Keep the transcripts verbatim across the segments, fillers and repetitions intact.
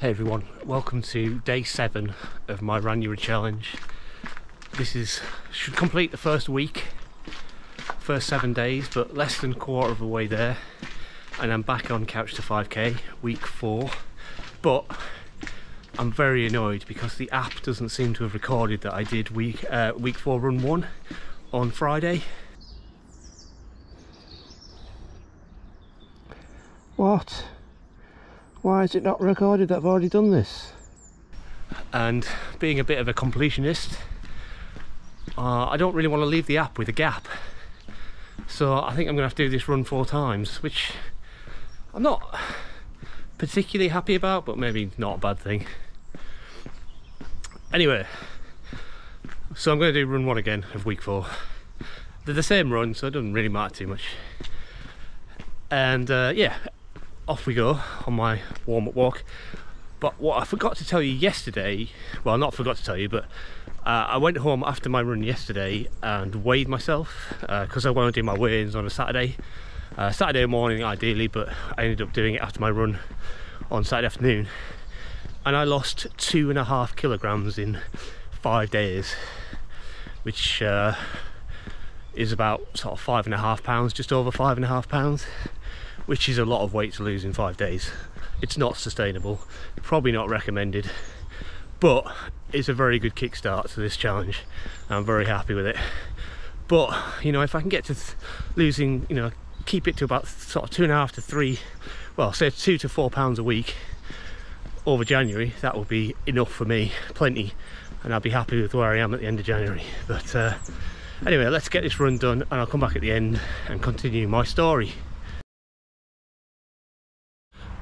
Hey everyone, welcome to day seven of my Ranuary challenge. This is should complete the first week, first seven days, but less than a quarter of the way there, and I'm back on Couch to five K, week four. But I'm very annoyed because the app doesn't seem to have recorded that I did week uh, week four run one on Friday. What? Why is it not recorded that I've already done this? And being a bit of a completionist, uh, I don't really want to leave the app with a gap. So I think I'm going to have to do this run four times, which I'm not particularly happy about, but maybe not a bad thing. Anyway, so I'm going to do run one again of week four. They're the same run, so it doesn't really matter too much. And uh, yeah. Off we go on my warm-up walk. But what I forgot to tell you yesterday, well, not forgot to tell you, but uh, I went home after my run yesterday and weighed myself because uh, I want to do my weigh-ins on a Saturday, uh, Saturday morning ideally, but I ended up doing it after my run on Saturday afternoon, and I lost two and a half kilograms in five days, which uh, is about sort of five and a half pounds, just over five and a half pounds. Which is a lot of weight to lose in five days. It's not sustainable, probably not recommended, but it's a very good kickstart to this challenge. I'm very happy with it. But, you know, if I can get to losing, you know, keep it to about sort of two and a half to three, well, say two to four pounds a week over January, that will be enough for me, plenty, and I'll be happy with where I am at the end of January. But uh, anyway, let's get this run done and I'll come back at the end and continue my story.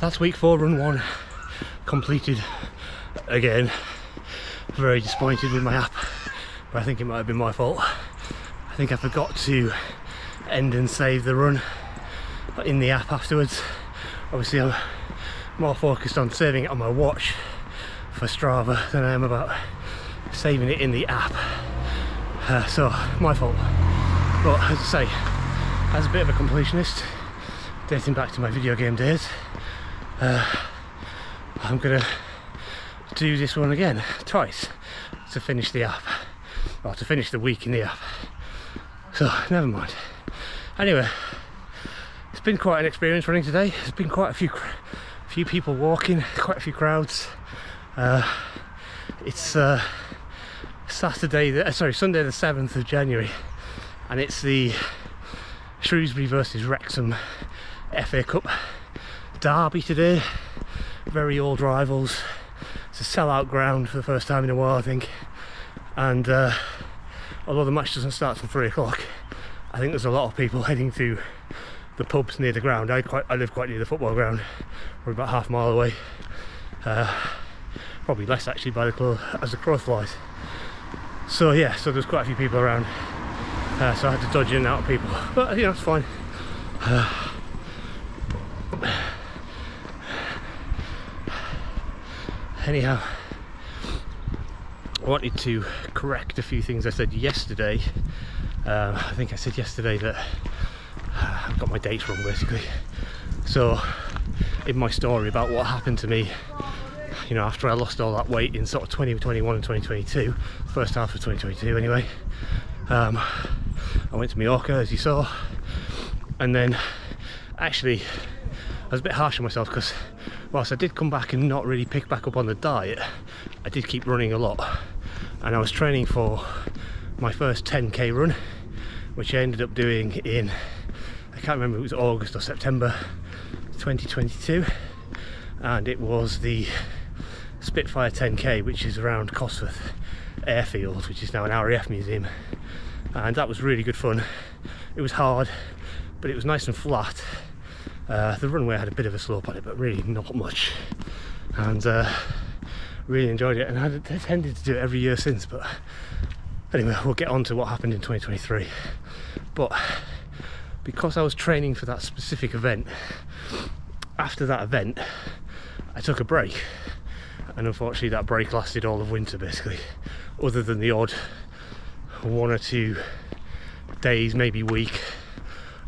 That's week four, run one, completed again. Very disappointed with my app, but I think it might have been my fault. I think I forgot to end and save the run in the app afterwards. Obviously I'm more focused on saving it on my watch for Strava than I am about saving it in the app. Uh, so, my fault. But as I say, as a bit of a completionist, dating back to my video game days, Uh, I'm gonna do this one again, twice, to finish the app, or to finish the week in the app. So, never mind. Anyway, it's been quite an experience running today. There's been quite a few, few people walking, quite a few crowds. Uh, it's uh, Saturday, the, sorry, Sunday the seventh of January, and it's the Shrewsbury versus Wrexham F A Cup derby today. Very old rivals. It's a sellout ground for the first time in a while, I think, and uh, although the match doesn't start till three o'clock, I think there's a lot of people heading to the pubs near the ground. I, quite, I live quite near the football ground, probably about half a mile away, uh, probably less actually by the crow, as the crow flies. So yeah, so there's quite a few people around, uh, so I had to dodge in and out of people, but you know, it's fine. Uh, Anyhow, I wanted to correct a few things I said yesterday. Um, I think I said yesterday that uh, I've got my dates wrong basically. So in my story about what happened to me, you know, after I lost all that weight in sort of twenty twenty-one and twenty twenty-two, first half of twenty twenty-two anyway, um, I went to Mallorca, as you saw, and then actually I was a bit harsh on myself because whilst I did come back and not really pick back up on the diet, I did keep running a lot, and I was training for my first ten K run, which I ended up doing in, I can't remember if it was August or September twenty twenty-two, and it was the Spitfire ten K, which is around Cosford airfield, which is now an R A F museum, and that was really good fun. It was hard, but it was nice and flat. Uh, the runway had a bit of a slope on it, but really not much, and uh, really enjoyed it, and I've tended to do it every year since. But anyway, we'll get on to what happened in twenty twenty-three. But because I was training for that specific event, after that event I took a break, and unfortunately that break lasted all of winter basically, other than the odd one or two days, maybe week,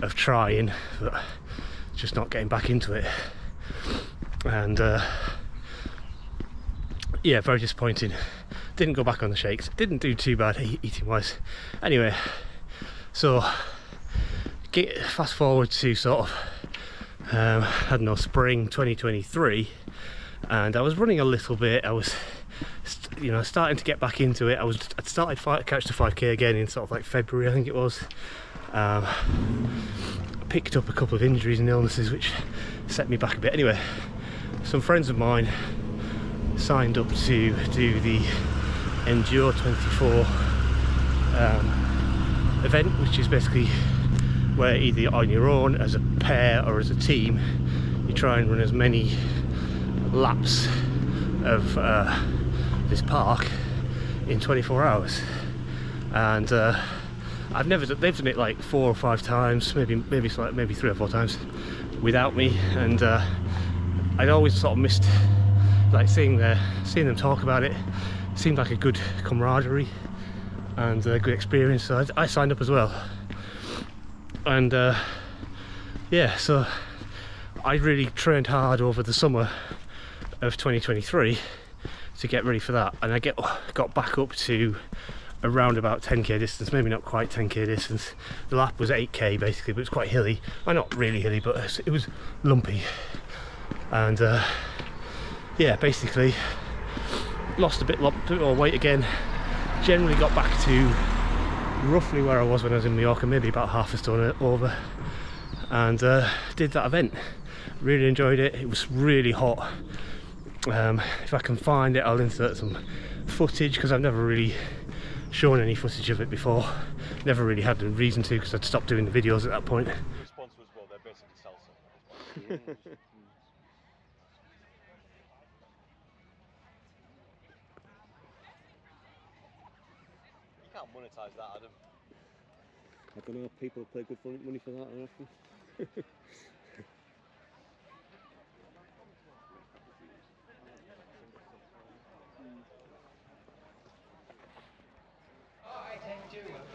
of trying, but just not getting back into it. And uh, yeah, very disappointing. Didn't go back on the shakes, didn't do too bad eating wise anyway. So get fast forward to sort of um, I don't know, spring twenty twenty-three, and I was running a little bit. I was you know starting to get back into it. I was I'd started Couch to five K again in sort of like February, I think it was. Um, picked up a couple of injuries and illnesses which set me back a bit. Anyway, some friends of mine signed up to do the Endure twenty-four um, event, which is basically where either on your own, as a pair, or as a team, you try and run as many laps of uh, this park in twenty-four hours. And uh, I've never done, they've done it like four or five times, maybe maybe like maybe three or four times without me, and uh, I'd always sort of missed like seeing the, seeing them talk about it. It seemed like a good camaraderie and a good experience, so I, I signed up as well. And uh, yeah, so I really trained hard over the summer of twenty twenty-three to get ready for that, and I get got back up to around about ten K distance, maybe not quite ten K distance. The lap was eight K basically, but it was quite hilly. Well, not really hilly, but it was lumpy. And uh, yeah, basically lost a bit, lot, a bit more weight again. Generally got back to roughly where I was when I was in Mallorca, maybe about half a stone over. And uh, did that event. Really enjoyed it. It was really hot. Um, if I can find it, I'll insert some footage, because I've never really shown any footage of it before. Never really had the reason to, because I'd stopped doing the videos at that point. Can't monetize that, Adam. I don't know if people pay good money for that, I reckon.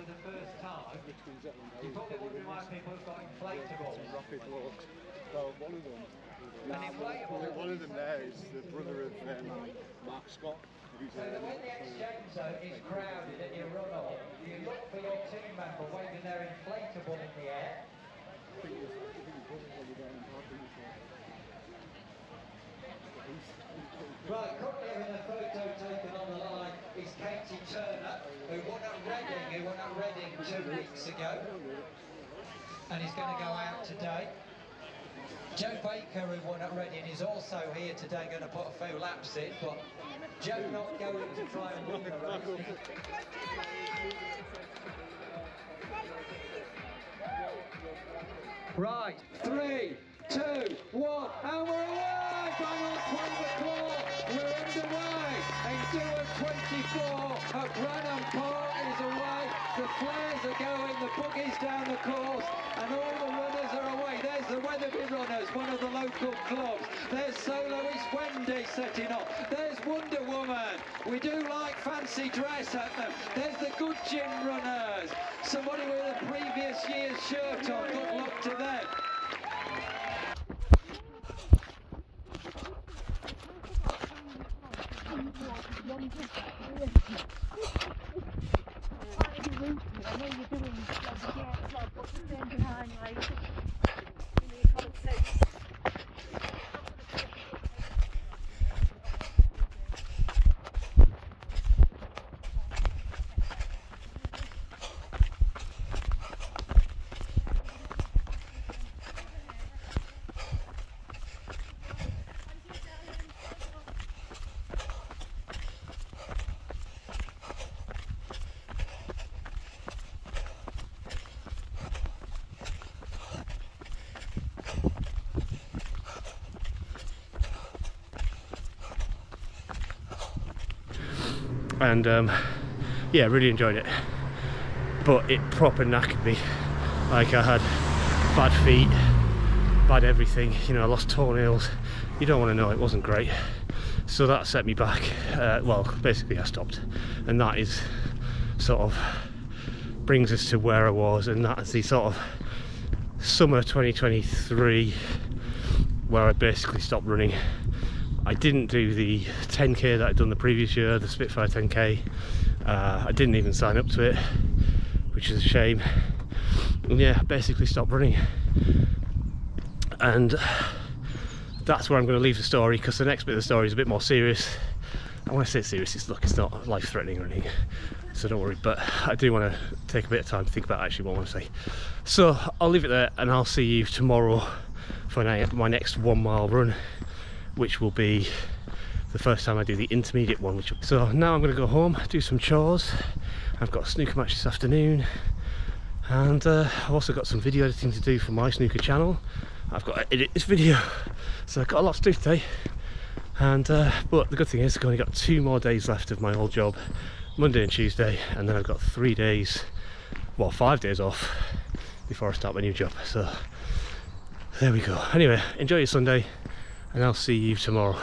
For the first time, you probably wondering why people have got inflatables. Rapid walks. Well, one of them. Yeah, one of them there is the brother of um, Mark Scott. So the way the exchange zone is crowded and you run off, you look for your team member waving their inflatable in the air. I think it's right, currently having a photo taken on the line is Katie Turner, who won at Reading, who won at Reading two weeks ago, and is going to go out today. Joe Baker, who won at Reading, is also here today, going to put a few laps in, but Joe not going to try and win the race. Right, three, two, one, and we're away! Bang on twelve o'clock, we're underway! Endure twenty-four at Branham Park is away, the flares are going, the buggies down the course, and all the runners are away. There's the Weatherby Runners, one of the local clubs. There's soloist Wendy setting up. There's Wonder Woman. We do like fancy dress at them. There's the Good Gin Runners. Somebody with a previous year's shirt on, good luck to them. And um, yeah, really enjoyed it, but it proper knackered me. Like, I had bad feet, bad everything, you know, I lost toenails. You don't want to know, it wasn't great. So that set me back. Uh, well, basically I stopped, and that is sort of brings us to where I was, and that is the sort of summer twenty twenty-three where I basically stopped running. I didn't do the ten K that I'd done the previous year, the Spitfire ten K. Uh, I didn't even sign up to it, which is a shame. And yeah, I basically stopped running. And that's where I'm going to leave the story, because the next bit of the story is a bit more serious. And when I say serious, it's, look, it's not life-threatening or anything, so don't worry, but I do want to take a bit of time to think about actually what I want to say. So I'll leave it there, and I'll see you tomorrow for my next one mile run, which will be the first time I do the intermediate one. Which so now I'm going to go home, do some chores. I've got a snooker match this afternoon, and uh, I've also got some video editing to do for my snooker channel. I've got to edit this video, so I've got a lot to do today. And uh, but the good thing is I've only got two more days left of my old job, Monday and Tuesday, and then I've got three days, well five days off before I start my new job. So there we go. Anyway, enjoy your Sunday, and I'll see you tomorrow.